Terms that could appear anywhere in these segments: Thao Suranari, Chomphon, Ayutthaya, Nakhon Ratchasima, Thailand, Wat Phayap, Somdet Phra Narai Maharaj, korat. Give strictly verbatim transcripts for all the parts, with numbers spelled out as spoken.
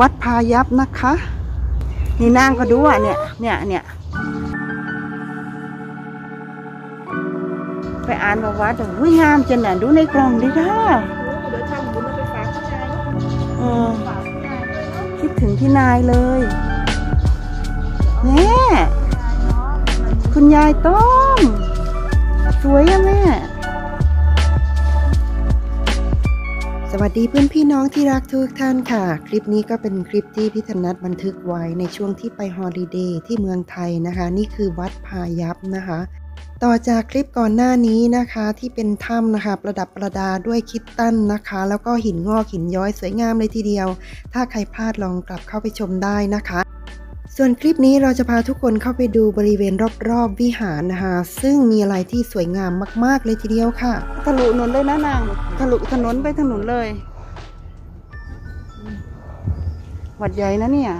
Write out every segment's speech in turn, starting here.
วัดพายัพนะคะนี่นางก็ดูว่าเนี่ยเนี่ยเนี่ยไปอ่านประวัติแต่วิ่งงามจนน่ะดูในกล่องดิค่ะเดี๋ยวทำบุญแล้วไปฝากที่นายเออคิดถึงที่นายเลยแม่คุณยายต้อมสวยอะแม่สวัสดีเพื่อนพี่น้องที่รักทุกท่านค่ะคลิปนี้ก็เป็นคลิปที่พี่ธนัทบันทึกไว้ในช่วงที่ไปฮอลิเดย์ที่เมืองไทยนะคะนี่คือวัดพายัพนะคะต่อจากคลิปก่อนหน้านี้นะคะที่เป็นถ้ำนะคะประดับประดาด้วยคริสตัลนะคะแล้วก็หินงอกหินย้อยสวยงามเลยทีเดียวถ้าใครพลาดลองกลับเข้าไปชมได้นะคะส่วนคลิปนี้เราจะพาทุกคนเข้าไปดูบริเวณรอบๆวิหารนะคะซึ่งมีอะไรที่สวยงามมากๆเลยทีเดียวค่ะทะลุถนนเลยนะนางทะลุถนนไปถนนเลยวัดใหญ่นะเนี่ย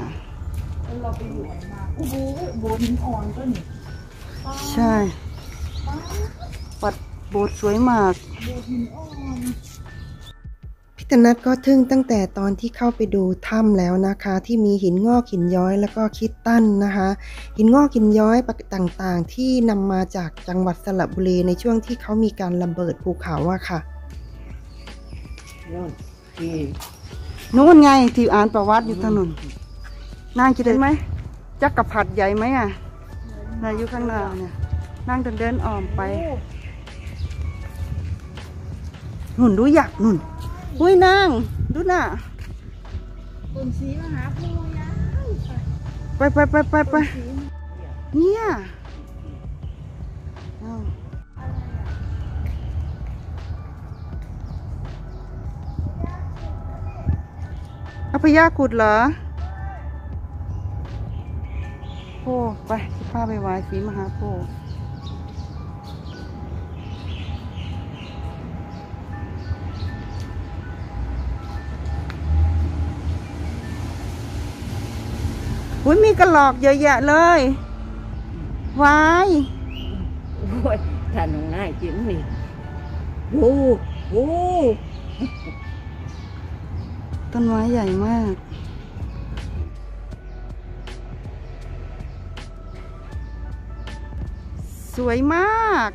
เราไปอยู่มาโอ้โหโบสถ์หินอ่อนก็นี่ใช่วัดโบสถ์สวยมากพิธนัทก็ทึ่งตั้งแต่ตอนที่เข้าไปดูถ้ำแล้วนะคะที่มีหินงอกหินย้อยแล้วก็คริสตัลนะคะหินงอกหินย้อยต่างๆที่นำมาจากจังหวัดสระบุรีในช่วงที่เขามีการระเบิดภูเขาอะค่ะนู่นไงที่อ่านประวัติอยู่ถนนนางจะได้ไหมจักรพรรดิใหญ่ไหมอะนายอยู่ข้างหน้าเนี่ยนั่งเดินเดินอ้อมไปหนุนดูอยากหนุนอุ้ยนางดูน่ะปุ่นสีมหาโพธิ์ยาวไปไปไปไปไปเนี่ยเอาพญากุฎเหรอโอ้ไปผ้าไปไว้สีมหาโพธิ์อุ้ยมีกระหลอกเยอะแยะเลยวายโอ้ยท่านองง่ายจริงนี่ดูดูต้นไม้ใหญ่มากสวยมาก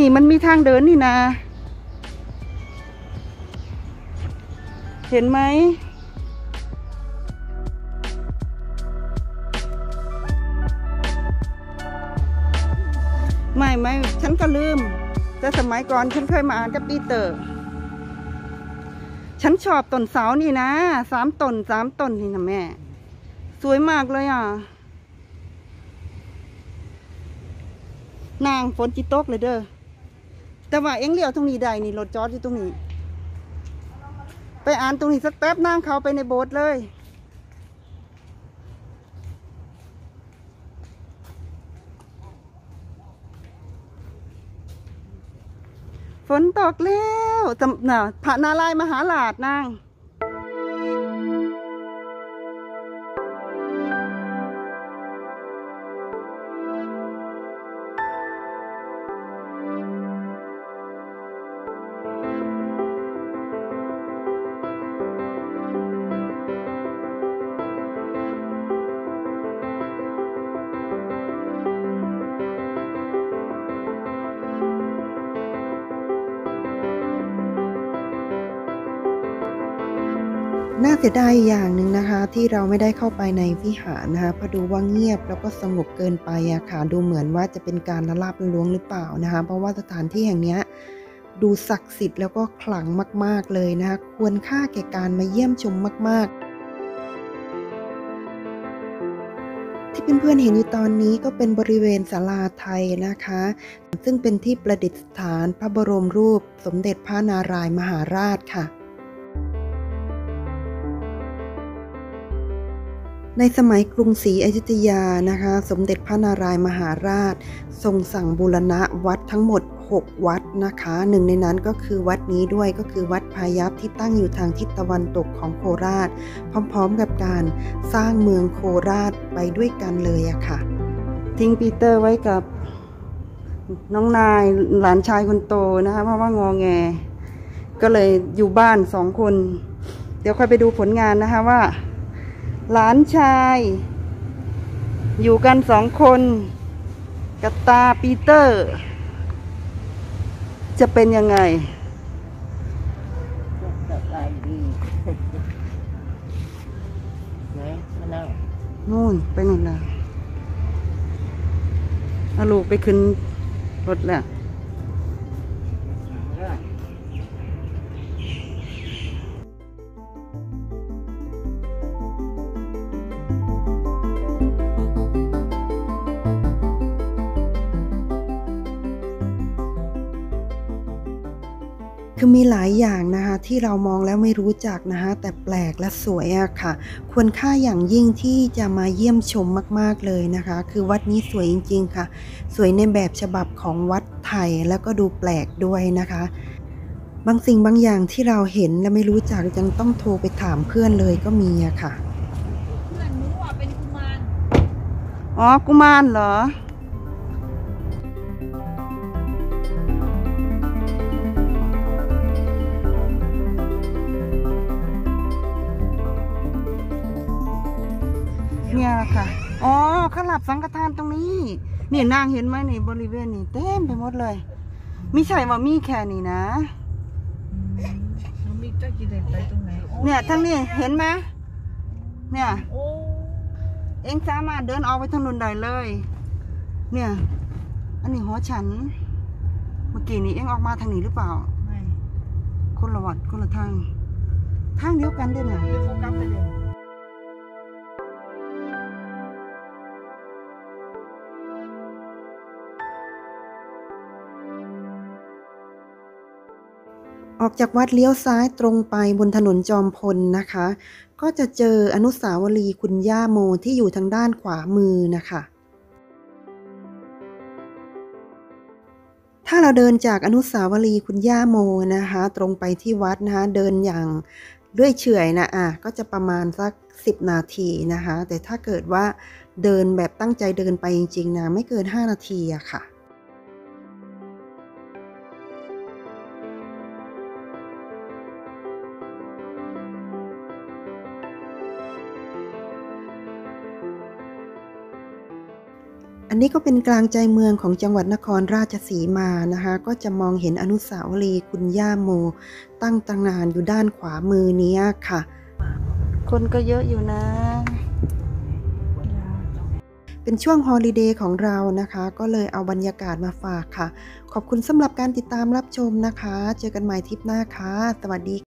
นี่มันมีทางเดินนี่นะเห็นไหมไม่ไม่ฉันก็ลืมแต่สมัยก่อนฉันเคยมาอ่านกับปีเตอร์ฉันชอบต้นเสานี่นะสามต้นสามต้นนี่นะแม่สวยมากเลยอ่ะนางฝนจิตตกเลยเด้อแต่ว่าเอ็งเลี้ยวตรงนี้ได้นี่รถจอดอยู่ตรงนี้ไปอ่านตรงนี้สักแป๊บนั่งเขาไปในโบสถ์เลยฝนตกแล้วจำน่ะพระนารายมหาราชนางน่าเสียดายอย่างหนึ่งนะคะที่เราไม่ได้เข้าไปในวิหารนะคะเพราะดูว่าเงียบแล้วก็สงบเกินไปอะค่ะดูเหมือนว่าจะเป็นการละลาบละล้วงหรือเปล่านะคะเพราะว่าสถานที่แห่งนี้ดูศักดิ์สิทธิ์แล้วก็ขลังมากๆเลยนะคะควรค่าแก่การมาเยี่ยมชมมากๆ เพื่อนๆเห็นอยู่ตอนนี้ก็เป็นบริเวณศาลาไทยนะคะซึ่งเป็นที่ประดิษฐานพระบรมรูปสมเด็จพระนารายณ์มหาราชค่ะในสมัยกรุงศรีอยุธยานะคะสมเด็จพระนารายณ์มหาราชทรงสั่งบูรณะวัดทั้งหมดหกวัดนะคะหนึ่งในนั้นก็คือวัดนี้ด้วยก็คือวัดพายัพที่ตั้งอยู่ทางทิศตะวันตกของโคราชพร้อมๆกับการสร้างเมืองโคราชไปด้วยกันเลยอะค่ะทิ้งปีเตอร์ไว้กับน้องนายหลานชายคนโตนะคะเพราะว่างอแงก็เลยอยู่บ้านสองคนเดี๋ยวค่อยไปดูผลงานนะคะว่าหลานชายอยู่กันสองคนกับตาปีเตอร์จะเป็นยังไงสบายดีไหนมานั่งนู่นไปนู่นแล้วเอาลูกไปขึ้นรถแล้วคือมีหลายอย่างนะคะที่เรามองแล้วไม่รู้จักนะคะแต่แปลกและสวยอะค่ะควรค่าอย่างยิ่งที่จะมาเยี่ยมชมมากๆเลยนะคะคือวัดนี้สวยจริงๆค่ะสวยในแบบฉบับของวัดไทยแล้วก็ดูแปลกด้วยนะคะบางสิ่งบางอย่างที่เราเห็นและไม่รู้จักยังต้องโทรไปถามเพื่อนเลยก็มีอะค่ะเพื่อนรู้ว่าเป็นกุมารอ๋อกุมารเหรอเนี่ยแหละค่ะอ๋อข้าหลับสังฆทานตรงนี้นี่นางเห็นไหมในบริเวณนี้เต็มไปหมดเลยมิใช่ว่ามีแค่นี้นะเนี่ยทั้งนี้เห็นไหมเนี่ยเอ็งสามารถเดินออกไปทางนู้นได้เลยเนี่ยอันนี้หอฉันเมื่อกี้นี้เอ็งออกมาทางนี้หรือเปล่าไม่คนละวัดคนละทางทางเดียวกันได้ไหมออกจากวัดเลี้ยวซ้ายตรงไปบนถนนจอมพลนะคะก็จะเจออนุสาวรีย์คุณย่าโมที่อยู่ทางด้านขวามือนะคะถ้าเราเดินจากอนุสาวรีย์คุณย่าโมนะคะตรงไปที่วัดนะคะเดินอย่างเรื่อยเฉยนะอ่ะก็จะประมาณสักสิบนาทีนะคะแต่ถ้าเกิดว่าเดินแบบตั้งใจเดินไปจริงๆนะไม่เกินห้านาทีอะค่ะอันนี้ก็เป็นกลางใจเมืองของจังหวัดนครราชสีมานะคะก็จะมองเห็นอนุสาวรีย์คุณย่าโมตั้งตระหง่านอยู่ด้านขวามือนี้ค่ะคนก็เยอะอยู่นะเป็นช่วงฮอลิเดย์ของเรานะคะก็เลยเอาบรรยากาศมาฝากค่ะขอบคุณสำหรับการติดตามรับชมนะคะเจอกันใหม่ทริปหน้าค่ะสวัสดี